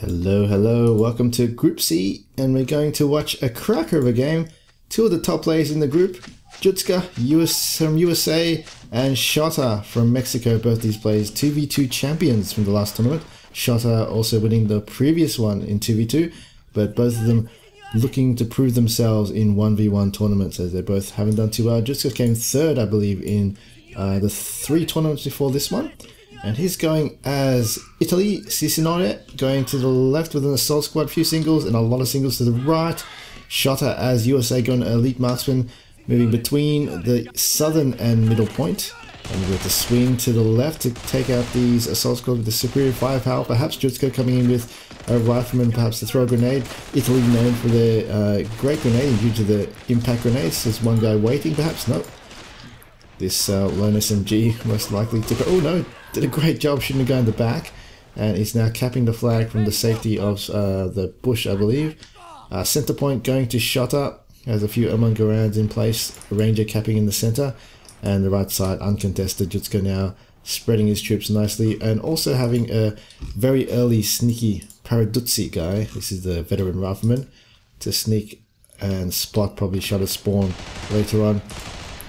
Hello, hello, welcome to Group C, and we're going to watch a cracker of a game. Two of the top players in the group, Judska from USA and Shotter from Mexico. Both these players 2v2 champions from the last tournament. Shotter also winning the previous one in 2v2, but both of them looking to prove themselves in 1v1 tournaments as they both haven't done too well. Judska came third, I believe, in the three tournaments before this one. And he's going as Italy, Cicinone, going to the left with an assault squad, few singles, and a lot of singles to the right. Shotter as USA going elite marksman, moving between the southern and middle point. And we have to swing to the left to take out these assault squad with the superior firepower. Perhaps Judska coming in with a rifleman, perhaps to throw a grenade. Italy known for their great grenading due to the impact grenades. There's one guy waiting, perhaps? Nope. This lone SMG most likely to go. Oh no, did a great job shooting a guy in the back, and he's now capping the flag from the safety of the bush, I believe. Center point going to Shotter. Has a few Umunga rounds in place. Ranger capping in the center, and the right side uncontested. Judska now spreading his troops nicely, and also having a very early sneaky Paraduzzi guy. This is the veteran rifleman to sneak and spot probably Shotter spawn later on.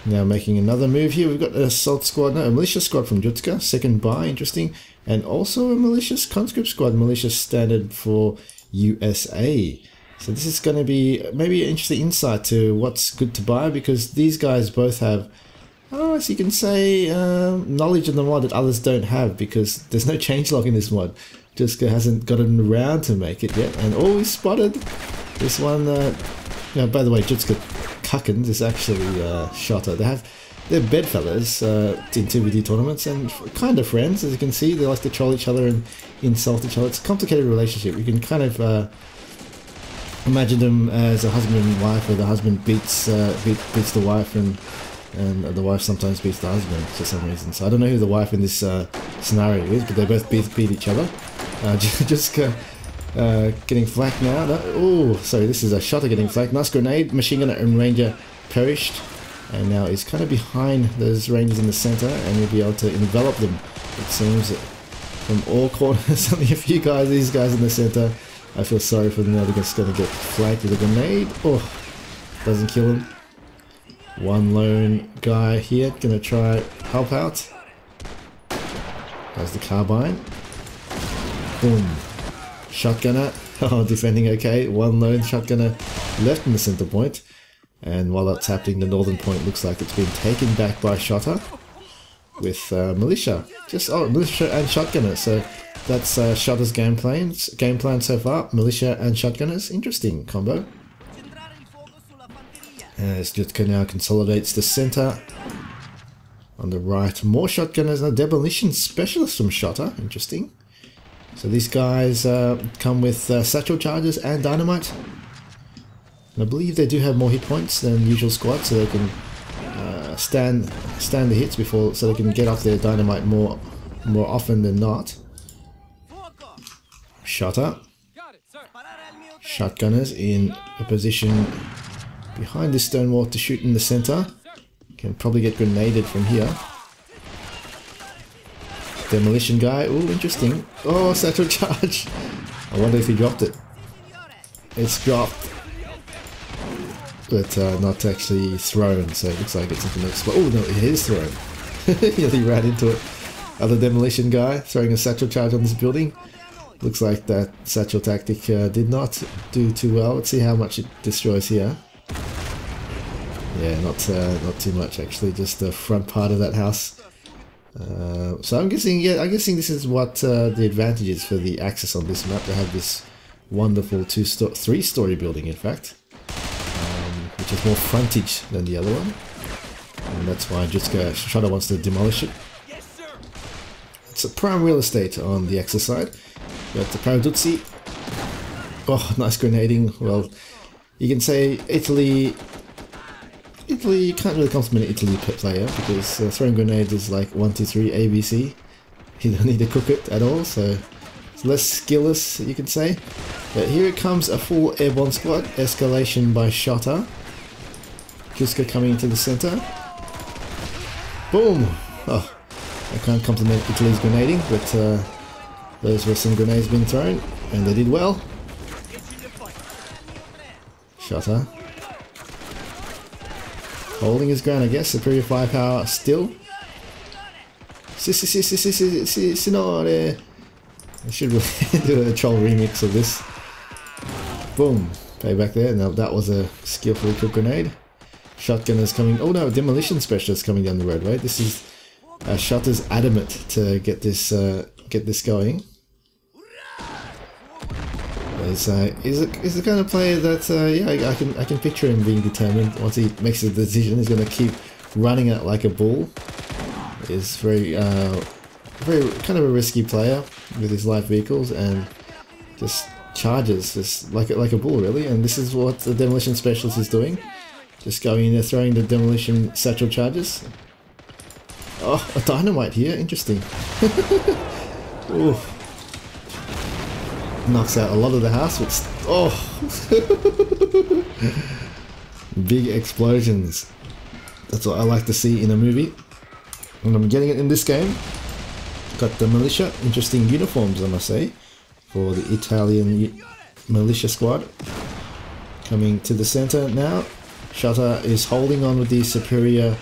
Now making another move here, we've got an assault squad, no, a militia squad from Judska, second buy, interesting, and also a malicious conscript squad, militia standard for USA. So this is going to be maybe an interesting insight to what's good to buy, because these guys both have, as you can say, knowledge of the mod that others don't have, because there's no changelog in this mod. Judska hasn't gotten around to make it yet, and oh, we spotted this one. Now, by the way, Judska Kukens is actually Shotter. They're bedfellas in 2v2 tournaments and kind of friends, as you can see. They like to troll each other and insult each other. It's a complicated relationship. You can kind of imagine them as a husband and wife, where the husband beats the wife and the wife sometimes beats the husband for some reason. So I don't know who the wife in this scenario is, but they both beat each other. Judska getting flak now. Oh, sorry, this is a Shotter getting flak. Nice grenade. Machine gunner and ranger perished, and now he's kind of behind those rangers in the center, and he'll be able to envelop them, it seems, from all corners. Only a few guys, these guys in the center. I feel sorry for them now. They're just going to get flaked with a grenade. Oh, doesn't kill him. One lone guy here going to try help out. There's the carbine. Boom. Shotgunner, oh, defending okay. One lone shotgunner left in the center point. And while that's happening, the northern point looks like it's been taken back by Shotter with militia. Militia and shotgunner. So that's Shotter's game plan so far. Militia and shotgunners, interesting combo. As Judska now consolidates the center. On the right, more shotgunners and a demolition specialist from Shotter. Interesting. So these guys come with satchel charges and dynamite. And I believe they do have more hit points than usual squad, so they can stand the hits before, so they can get off their dynamite more often than not. Shotter. Shotgunners in a position behind this stone wall to shoot in the center. Can probably get grenaded from here. Demolition guy, ooh, interesting. Oh, satchel charge. I wonder if he dropped it. It's dropped, but not actually thrown, so it looks like it's something else. Oh no, it is thrown. He ran into it. Other demolition guy throwing a satchel charge on this building. Looks like that satchel tactic did not do too well. Let's see how much it destroys here. Yeah, not too much actually. Just the front part of that house. So I'm guessing this is what the advantage is for the Axis on this map. They have this wonderful three-story building, in fact, which has more frontage than the other one, and that's why Judska Shotter wants to demolish it. Yes, sir. It's a prime real estate on the Axis side. Got the Paraduzzi. Oh, nice grenading. Well, you can say Italy, you can't really compliment an Italy player, because throwing grenades is like 1, 2, 3, ABC. You don't need to cook it at all, so it's less skillless, you can say. But here it comes, a full airborne squad. Escalation by Shotter. Judska coming into the center. Boom! Oh, I can't compliment Italy's grenading, but those were some grenades being thrown. And they did well. Shotter. Holding his ground, I guess. Superior firepower still. Cicinone. I should really do a troll remix of this. Boom. Payback there. Now that was a skillful quick grenade. Shotgun is coming. Oh no, demolition specialist coming down the road, right? This is Shotter's adamant to get this going. He's the kind of player that yeah, I can picture him being determined. Once he makes a decision, he's going to keep running at it like a bull. He's very kind of a risky player with his light vehicles and just charges just like a bull, really. And this is what the demolition specialist is doing. Just going in there, throwing the demolition satchel charges. Oh, a dynamite here, interesting. Oof. Knocks out a lot of the house with... Oh! Big explosions. That's what I like to see in a movie. And I'm getting it in this game. Got the militia. Interesting uniforms, I must say. For the Italian militia squad. Coming to the center now. Shotter is holding on with the superior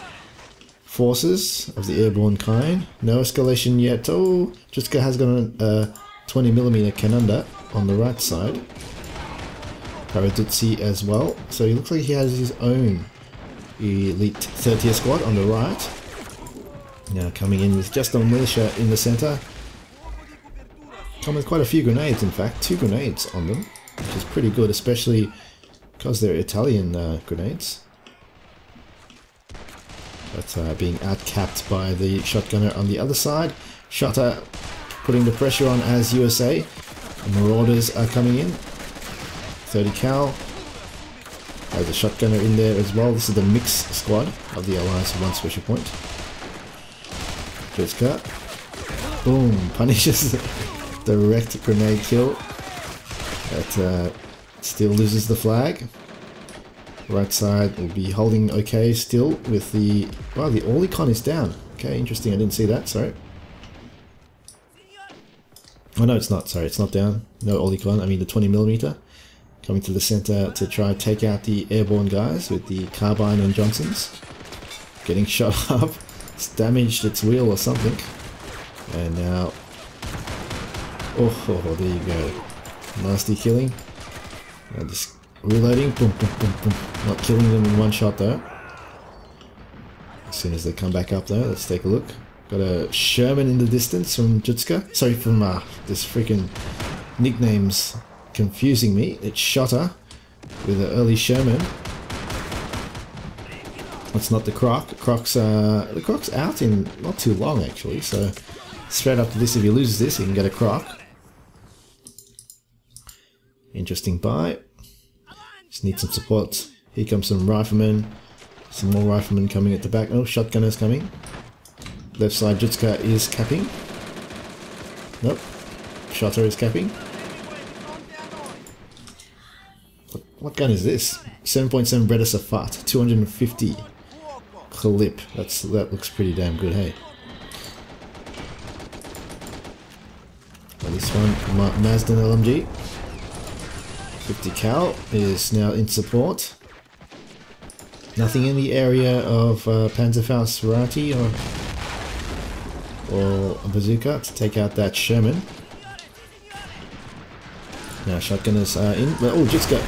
forces of the airborne kind. No escalation yet. Oh, Judska has got a 20mm Cananda on the right side. Paraduzzi as well. So he looks like he has his own elite 30th squad on the right. Now coming in with just a militia in the center. Come with quite a few grenades, in fact. 2 grenades on them, which is pretty good, especially because they're Italian grenades. But being outcapped by the shotgunner on the other side. Shotter putting the pressure on as USA. The Marauders are coming in. 30 cal. There's a shotgunner in there as well. This is the mixed squad of the Alliance with 1 special point. Judska. Boom. Punishes the direct grenade kill. That still loses the flag. Right side will be holding okay still with the... Wow, the Orlicon is down. Okay, interesting. I didn't see that, sorry. Oh no, it's not. Sorry, it's not down. No Orlicon, I mean the 20mm. Coming to the center to try and take out the airborne guys with the Carbine and Johnsons. Getting shot up. It's damaged its wheel or something. And now... Oh, there you go. Nasty killing. And just reloading, boom, boom, boom, boom. Not killing them in 1 shot though. As soon as they come back up though, let's take a look. Got a Sherman in the distance from Judska. Sorry, from this freaking nickname's confusing me. It's Shotter with an early Sherman. That's not the Croc. The Croc's out in not too long actually. So straight after this, if he loses this, he can get a Croc. Interesting buy. Just need some support. Here comes some riflemen. Some more riflemen coming at the back. Oh, shotgunner's coming. Left side, Judska is capping. Nope. Shotter is capping. What gun is this? 7.7 Breda Safat. 250 clip. That looks pretty damn good, hey? And this one, Mazda LMG. 50 cal is now in support. Nothing in the area of Panzerfaust Rati or a bazooka to take out that Sherman. Now shotgunners are in. Oh, Judska!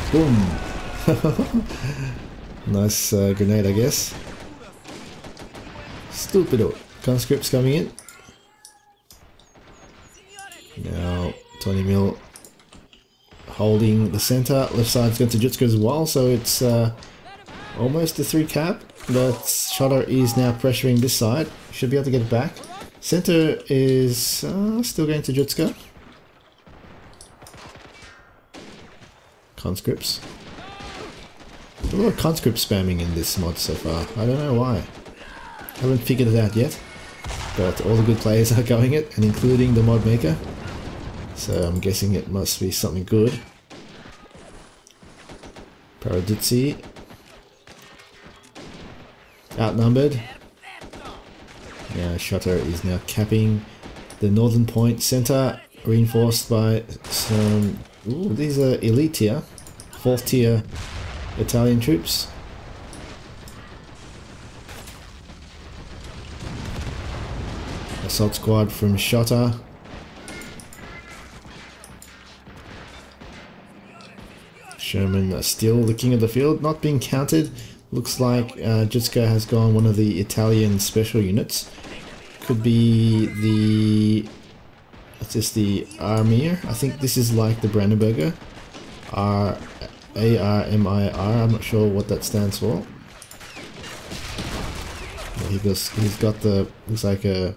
Boom! Nice grenade, I guess. Stupido! Conscripts coming in. Now 20mm. Holding the center, left side's going to Judska as well, so it's almost a 3 cap, but Shotter is now pressuring this side. Should be able to get it back. Center is still going to Judska. Conscripts. There's a lot of conscript spamming in this mod so far. I don't know why. Haven't figured it out yet, but all the good players are going it, and including the mod maker. So I'm guessing it must be something good. Paraduzzi. Outnumbered. Now Shotter is now capping the northern point. Center reinforced by some, ooh, these are elite tier, 4th tier Italian troops. Assault squad from Shotter. Sherman still the king of the field, not being counted. Looks like Judska has gone one of the Italian special units. Could be the... what's this? The ARMIR? I think this is like the Brandenburger. ARMIR. I'm not sure what that stands for. He's got the... looks like a...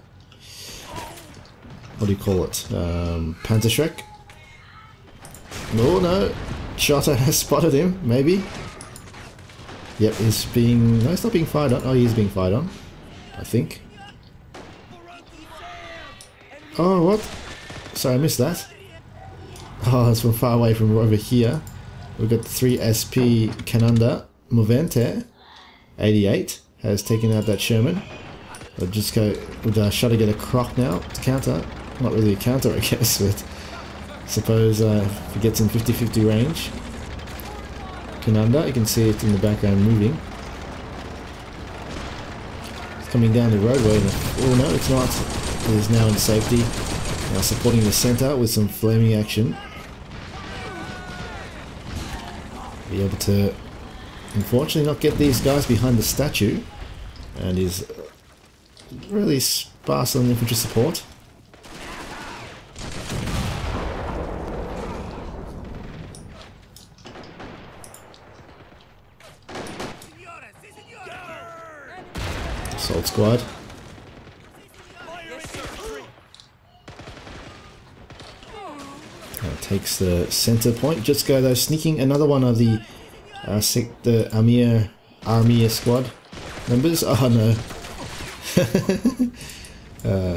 what do you call it? Panzerschreck? No, no. Shotter has spotted him, maybe. Yep, he's being... no, he's not being fired on. Oh, he's being fired on, I think. Oh, what? Sorry, I missed that. Oh, that's from far away from over here. We've got 3SP Cananda Movente, 88, has taken out that Sherman. I'll just go with Shotter, get a croc now to counter. Not really a counter, I guess, but... suppose if it gets in 50-50 range. Cananda, you can see it in the background moving. It's coming down the roadway. Oh no, it's not. It is now in safety. Now supporting the center with some flaming action. Be able to, unfortunately, not get these guys behind the statue. And is really sparse on infantry support. Assault squad. Takes the center point. Judska though sneaking another one of the ARMIR squad members. Oh no.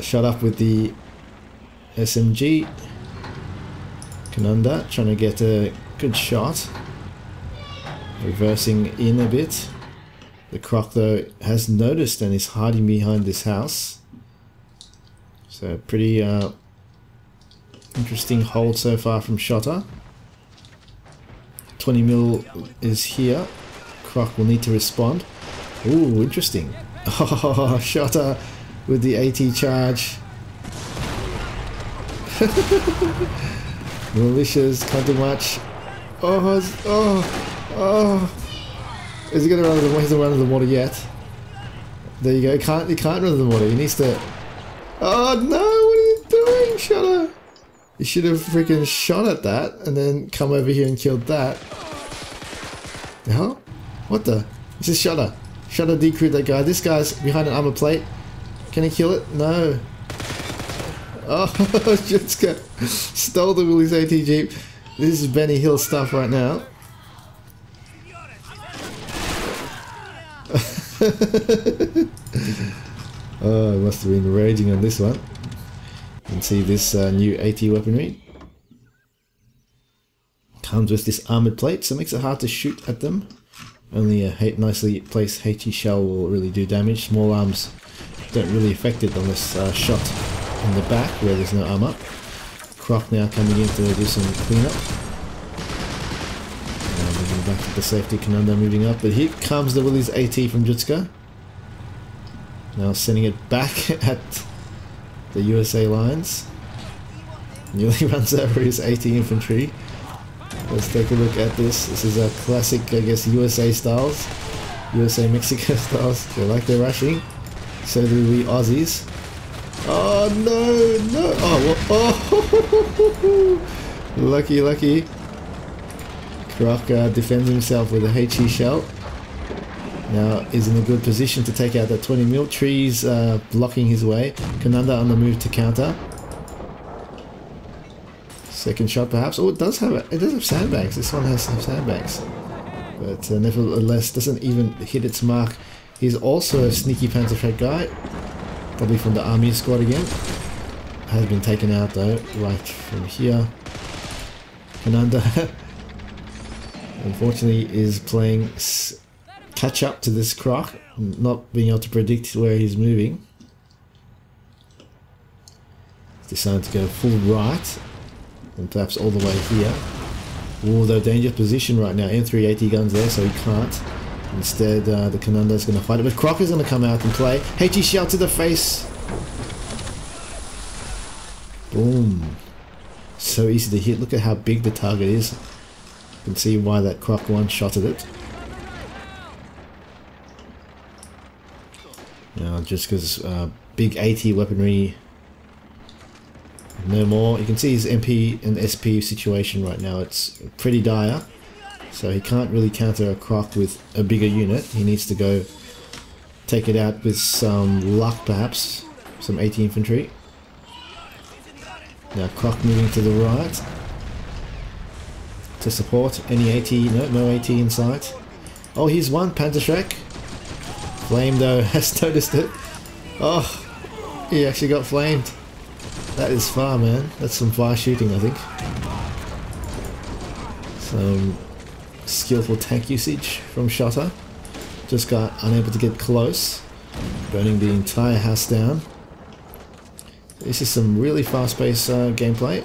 Shot up with the SMG. Cananda trying to get a good shot. Reversing in a bit. The croc though has noticed and is hiding behind this house. So pretty interesting hold so far from Shotter. 20 mil is here. Croc will need to respond. Ooh, interesting. Oh, Shotter with the AT charge. Militias can't do much. Oh, oh, oh. Is he going to run under the water? He hasn't run under the water yet. There you go. He can't run under the water. He needs to... oh no! What are you doing, Shotter? You should have freaking shot at that and then come over here and killed that. The hell? What the? This is Shotter. Shotter decrewed that guy. This guy's behind an armor plate. Can he kill it? No. Oh, Judska stole the Willys ATG. This is Benny Hill stuff right now. Oh, I must have been raging on this one. You can see this new AT weaponry comes with this armored plate, so it makes it hard to shoot at them. Only a nicely placed HE shell will really do damage. Small arms don't really affect it unless shot in the back where there's no armor. Croc now coming in to do some cleanup. Back to the safety, Cananda moving up, but here comes the Willys AT from Judska. Now sending it back at the USA lines. Nearly runs over his AT infantry. Let's take a look at this. This is a classic, I guess, USA styles. USA Mexico styles. They like their rushing. So do we Aussies. Oh no, no! Oh, oh! Lucky, lucky. Croc defends himself with a HE shell. Now is in a good position to take out that 20 mil. Trees blocking his way. Cananda on the move to counter. Second shot perhaps. Oh, it does have sandbags. This one has some sandbags, but nevertheless doesn't even hit its mark. He's also a sneaky Panzerschreck guy, probably from the ARMIR squad again. Has been taken out though right from here. Cananda. Unfortunately is playing catch up to this croc, not being able to predict where he's moving. Decided to go full right and perhaps all the way here. Although dangerous position right now. M380 guns there, so he can't. Instead, the Cananda is going to fight it. But Crocker's going to come out and play. HE shell to the face. Boom. So easy to hit. Look at how big the target is. You can see why that Croc one-shotted it. Now, just because big AT weaponry... No more. You can see his MP and SP situation right now. It's pretty dire. So he can't really counter a Croc with a bigger unit. He needs to go take it out with some luck, perhaps. Some AT infantry. Now Croc moving to the right to support. Any AT? No AT in sight. Oh, here's one. Panzerschreck. Flame, though, has noticed it. Oh, he actually got flamed. That is far, man. That's some fire shooting, I think. Some skillful tank usage from Shotter. Just got unable to get close. Burning the entire house down. This is some really fast-paced gameplay.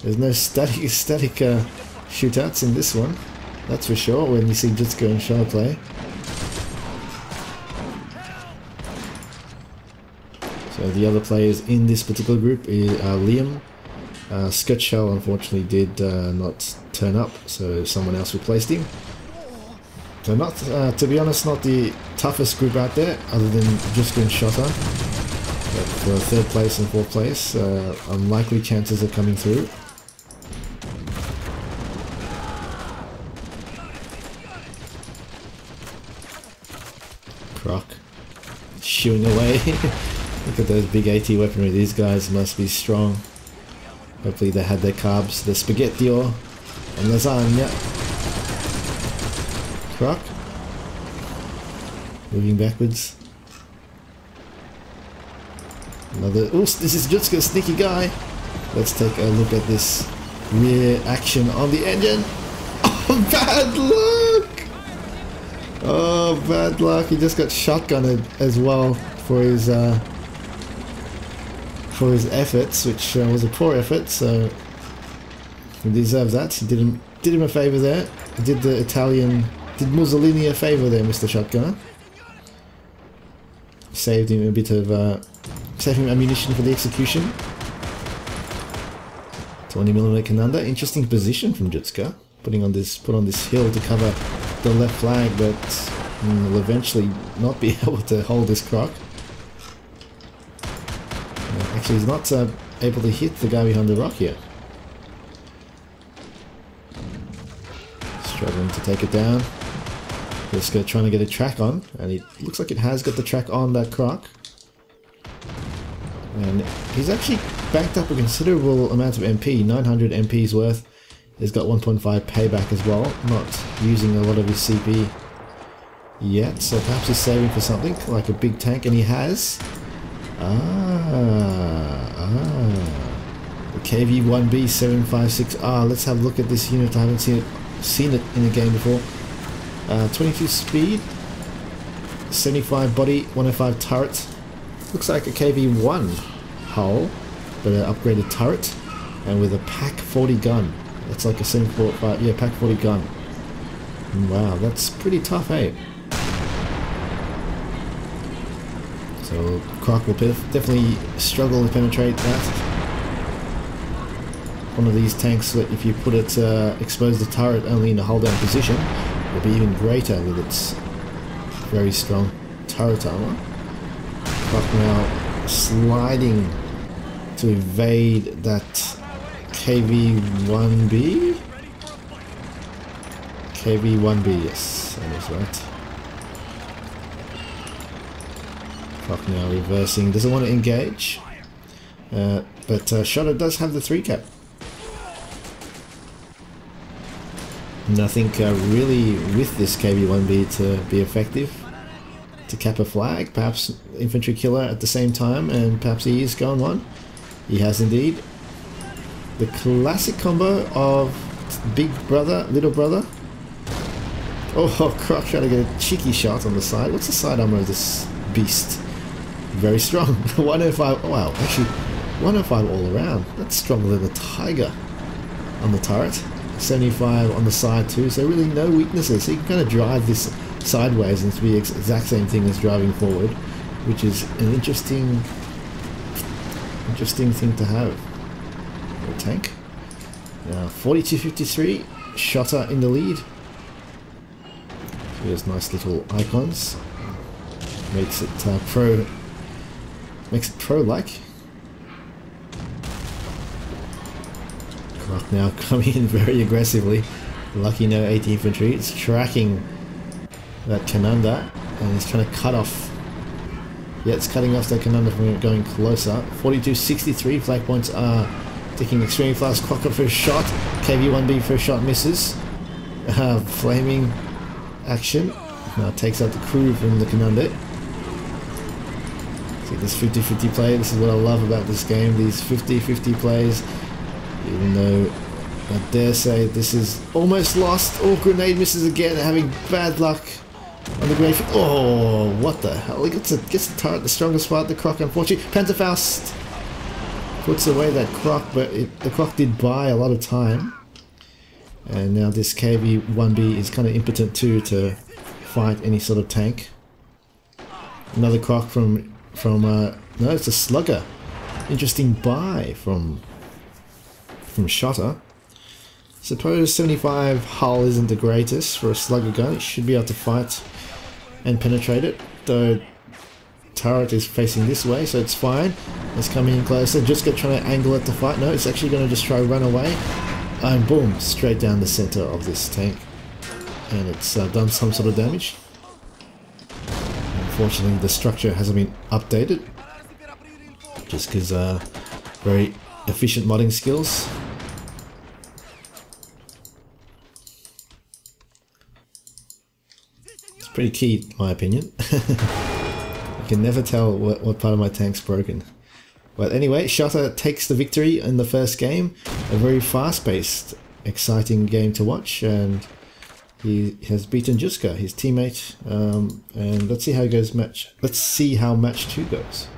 There's no static shootouts in this one. That's for sure, when you see Judska and Shotter play. So the other players in this particular group are Liam. Sketchel unfortunately did not turn up, so someone else replaced him. So not, to be honest, not the toughest group out there, other than Judska and Shotter. But for third place and fourth place, unlikely chances of coming through. Croc, shooing away. Look at those big AT weaponry, these guys must be strong. Hopefully they had their carbs, the spaghetti or and lasagna. Croc. Moving backwards. Another, ooh, this is Judska, sneaky guy. Let's take a look at this rear action on the engine. Oh, bad luck! Oh, bad luck, he just got shotgunned as well for his... for his efforts, which was a poor effort, so he deserved that. He did him a favour there. He did the Italian, did Mussolini a favour there, Mr. Shotgunner. Saved him a bit of, saved him ammunition for the execution. 20mm Cananda, interesting position from Judska, put on this hill to cover the left flag, but will eventually not be able to hold this Croc. Actually, he's not able to hit the guy behind the rock here. Struggling to take it down. Judska trying to get a track on, and it looks like it has got the track on that Croc. And he's actually backed up a considerable amount of MP, 900 MP's worth. He's got 1.5 payback as well, not using a lot of his CP yet, so perhaps he's saving for something, like a big tank, and he has. The KV-1B 756R. Let's have a look at this unit. I haven't seen it in a game before. 22 speed, 75 body, 105 turret. Looks like a KV-1 hull, but an upgraded turret, and with a Pak-40 gun. That's like a 745, yeah, Pak-40 gun. Wow, that's pretty tough, eh? So Croc will definitely struggle to penetrate that. One of these tanks that if you put it, expose the turret only in a hold down position, will be even greater with its very strong turret armor. Croc now sliding to evade that KV-1B? KV-1B, yes, that is right. Croc now reversing, doesn't want to engage, but Shotter does have the 3-cap. Nothing really with this KV-1B to be effective to cap a flag, perhaps infantry killer at the same time, and perhaps he is going one. He has indeed. The classic combo of big brother, little brother. Oh, Croc trying to get a cheeky shot on the side. What's the side armor of this beast? Very strong. 105. Wow, actually, 105 all around. That's stronger than the Tiger on the turret. 75 on the side too, so really no weaknesses. So you can kind of drive this sideways and it's the exact same thing as driving forward, which is an interesting thing to have. A tank. Now 4253, Shotter in the lead. So there's nice little icons. Makes it pro like. Clark now coming in very aggressively. Lucky no 8th infantry. It's tracking that Cananda and it's trying to cut off. Yeah, it's cutting off that Cananda from going closer. 4263 flag points are taking extremely fast. Clocker for a shot. KV-1B for a shot misses. Flaming action. Now takes out the crew from the Cananda. See this 50-50 play, this is what I love about this game, these 50-50 plays. Even though I dare say this is almost lost. Oh, grenade misses again, having bad luck on the grenade. Oh, what the hell? It gets the turret, the strongest part, the Croc, unfortunately. Panzerfaust puts away that Croc, but the Croc did buy a lot of time. And now this KV-1B is kind of impotent too to fight any sort of tank. Another Croc no, it's a slugger. Interesting buy from Shotter. Suppose 75 hull isn't the greatest for a slugger gun. It should be able to fight and penetrate it. Though turret is facing this way, so it's fine. It's coming in closer. Judska trying to angle it to fight. No, it's actually going to just try run away. And boom, straight down the center of this tank. And it's done some sort of damage. Unfortunately, the structure hasn't been updated, just because very efficient modding skills. It's pretty key, in my opinion. I can never tell what part of my tank's broken. But anyway, Shotter takes the victory in the first game. A very fast-paced, exciting game to watch, and he has beaten Judska, his teammate, and let's see how match 2 goes.